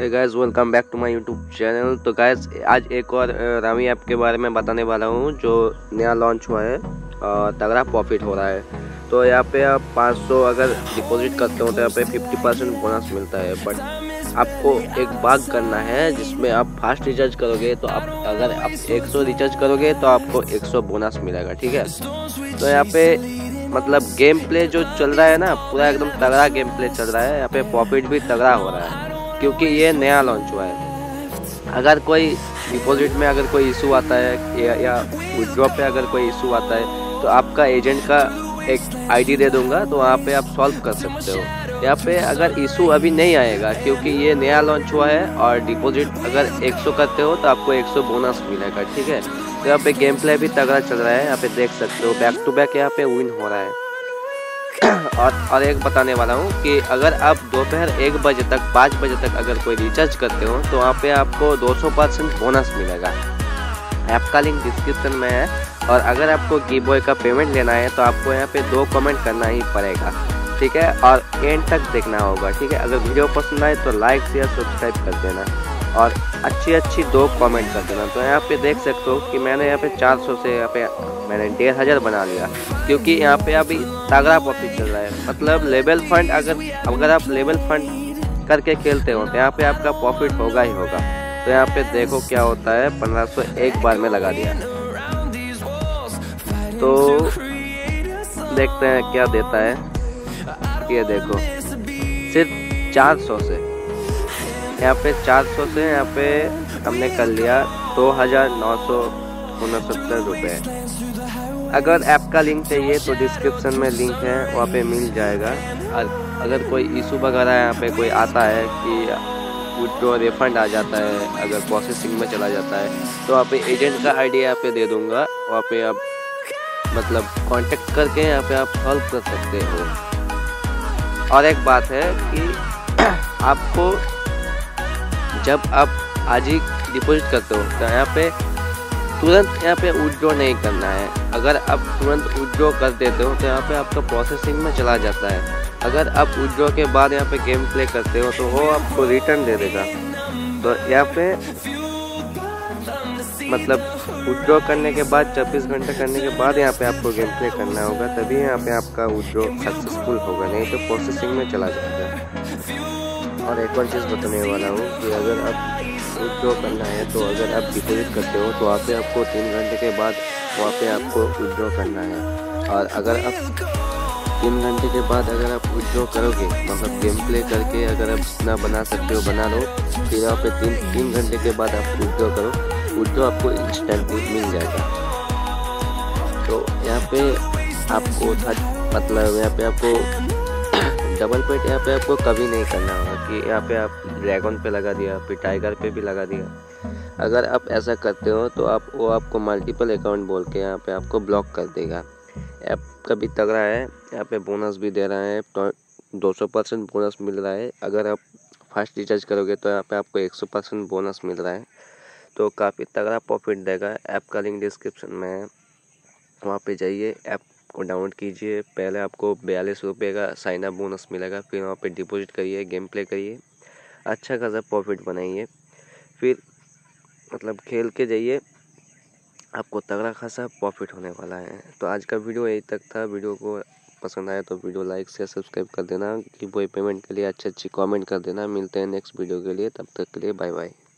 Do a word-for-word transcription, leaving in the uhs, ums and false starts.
Hey guys welcome back to my YouTube channel. तो guys आज एक और रामी ऐप के बारे में बताने वाला हूँ जो नया लॉन्च हुआ है और तगड़ा प्रॉफिट हो रहा है। तो यहाँ पे आप पाँच सौ अगर डिपॉजिट करते हो तो यहाँ पे पचास परसेंट बोनस मिलता है, बट आपको एक बाग करना है जिसमें आप फास्ट रिचार्ज करोगे। तो आप अगर आप एक सौ रिचार्ज करोगे तो आपको एक सौ बोनस मिलेगा, ठीक है। तो यहाँ पे मतलब गेम प्ले जो चल रहा है ना, पूरा एकदम तगड़ा गेम प्ले चल रहा है। यहाँ पे प्रॉफिट भी तगड़ा हो रहा है क्योंकि ये नया लॉन्च हुआ है। अगर कोई डिपॉजिट में अगर कोई इशू आता है या, या विड्रॉ पे अगर कोई इशू आता है तो आपका एजेंट का एक आईडी दे दूंगा, तो वहाँ पे आप सॉल्व कर सकते हो। यहाँ पे अगर इशू अभी नहीं आएगा क्योंकि ये नया लॉन्च हुआ है, और डिपॉजिट अगर एक सौ करते हो तो आपको एक सौ बोनस मिलेगा, ठीक है। तो यहाँ पे गेम प्ले भी तगड़ा चल रहा है, यहाँ पे देख सकते हो बैक टू बैक यहाँ पे विन हो रहा है। और और एक बताने वाला हूँ कि अगर आप दोपहर एक बजे तक पाँच बजे तक अगर कोई रिचार्ज करते हो तो वहाँ पे आपको दो सौ परसेंट बोनस मिलेगा। ऐप का लिंक डिस्क्रिप्शन में है। और अगर आपको गिवअवे का पेमेंट लेना है तो आपको यहाँ पे दो कमेंट करना ही पड़ेगा, ठीक है। और एंड तक देखना होगा, ठीक है। अगर वीडियो पसंद आए तो लाइक शेयर सब्सक्राइब कर देना और अच्छी अच्छी दो कमेंट कर देना। तो यहाँ पे देख सकते हो कि मैंने यहाँ पे चार सौ से यहाँ पे मैंने डेढ़ हज़ार बना लिया क्योंकि यहाँ पे अभी तगड़ा प्रॉफिट चल रहा है। मतलब लेवल फंड अगर अगर आप लेवल फंड करके खेलते हो तो यहाँ पे आपका प्रॉफिट होगा ही होगा। तो यहाँ पे देखो क्या होता है, पंद्रह सौ एक बार में लगा दिया। तो देखते हैं क्या देता है। ये देखो सिर्फ चार सौ से यहाँ पे चार सौ से यहाँ पे हमने कर लिया दो हज़ार नौ सौ उनसत्तर रुपये। अगर ऐप का लिंक चाहिए तो डिस्क्रिप्शन में लिंक है, वहाँ पे मिल जाएगा। और अगर कोई इशू वगैरह यहाँ पे कोई आता है कि विड्रॉ रिफंड आ जाता है, अगर प्रोसेसिंग में चला जाता है तो आप एजेंट का आईडी यहाँ पे दे दूँगा, वहाँ पे आप मतलब कॉन्टेक्ट करके यहाँ पे आप सॉल्व कर सकते हो। और एक बात है कि आपको जब आप आज ही डिपॉजिट करते हो तो यहाँ पे तुरंत यहाँ पे विड्रॉ नहीं करना है। अगर आप तुरंत विड्रॉ कर देते हो तो यहाँ पे आपका प्रोसेसिंग में चला जाता है। अगर आप विड्रॉ के बाद यहाँ पे गेम प्ले करते हो तो वो आपको रिटर्न दे देगा। तो यहाँ पे मतलब विड्रॉ करने के बाद चौबीस घंटे करने के बाद यहाँ पे आपको गेम प्ले करना होगा, तभी यहाँ पे आपका विड्रॉ सक्सेसफुल होगा, नहीं तो प्रोसेसिंग में चला जाएगा। और एक और चीज़ बताने वाला हूँ कि अगर आप विड्रॉ करना है तो अगर आप डिपॉजिट करते हो तो वहाँ पे आपको तीन घंटे के बाद वहाँ पे आपको विड्रॉ करना है। और अगर आप तीन घंटे के बाद अगर आप विड्रॉ करोगे मतलब गेम प्ले करके अगर आप जितना बना सकते हो बना लो, फिर यहाँ पे तीन तीन घंटे के बाद आप विड्रॉ करो, विड्रॉ आपको इंस्टेंटली मिल जाएगा। तो यहाँ पे आपको मतलब यहाँ पे आपको डबल पेट यहाँ पे आपको कभी नहीं करना होगा कि यहाँ पे आप ड्रैगन पे लगा दिया फिर टाइगर पे भी लगा दिया। अगर आप ऐसा करते हो तो आप वो आपको मल्टीपल अकाउंट बोल के यहाँ पे आपको ब्लॉक कर देगा। ऐप कभी तगड़ा है, यहाँ पे बोनस भी दे रहा है, दो सौ परसेंट बोनस मिल रहा है। अगर आप फास्ट रिचार्ज करोगे तो यहाँ पे आपको एक सौ परसेंट बोनस मिल रहा है। तो काफ़ी तगड़ा प्रॉफिट देगा। ऐप का लिंक डिस्क्रिप्शन में है, वहाँ पर जाइए, ऐप को डाउनलोड कीजिए। पहले आपको बयालीस रुपये का साइन अप बोनस मिलेगा, फिर वहाँ पे डिपॉजिट करिए, गेम प्ले करिए, अच्छा खासा प्रॉफिट बनाइए, फिर मतलब खेल के जाइए, आपको तगड़ा खासा प्रॉफिट होने वाला है। तो आज का वीडियो यही तक था। वीडियो को पसंद आया तो वीडियो लाइक शेयर सब्सक्राइब कर देना। गिवअवे पेमेंट के लिए अच्छी अच्छी कॉमेंट कर देना। मिलते हैं नेक्स्ट वीडियो के लिए, तब तक के लिए बाय बाय।